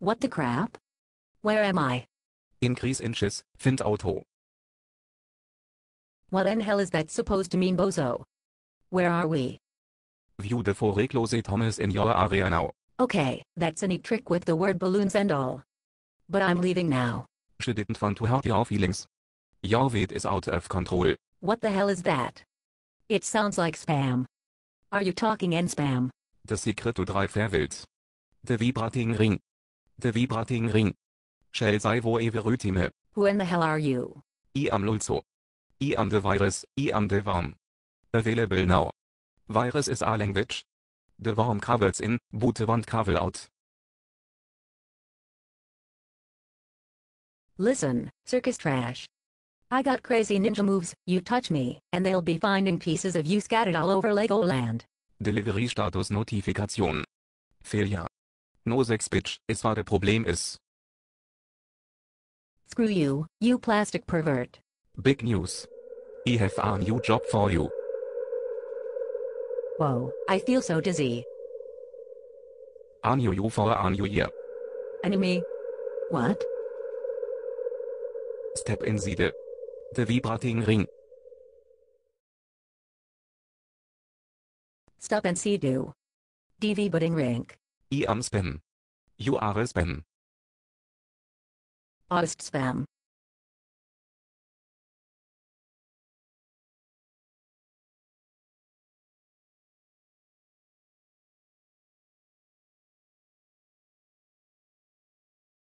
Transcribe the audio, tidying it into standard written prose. What the crap? Where am I? Increase inches, find auto. What in hell is that supposed to mean, bozo? Where are we? View the four reclosed homes in your area now. Okay, that's a neat trick with the word balloons and all. But I'm leaving now. She didn't want to hurt your feelings. Your weight is out of control. What the hell is that? It sounds like spam. Are you talking in spam? The secret to drive vehicles. The vibrating ring. The vibrating ring. Shall I wo every time. Who in the hell are you? I am Lulzo. I am the virus, I am the worm. Available now. Virus is a language. The worm travels in, but the wand travels out. Listen, circus trash. I got crazy ninja moves, you touch me, and they'll be finding pieces of you scattered all over Legoland. Delivery status notification. Failure. No sex bitch, es war der Problem is. Screw you, you plastic pervert. Big news. I have a new job for you. Whoa, I feel so dizzy. A new you for a new year. Enemy? What? Step in the vibrating ring. Stop and see do. DV budding rank. I am spam. You are a spam. Aust spam.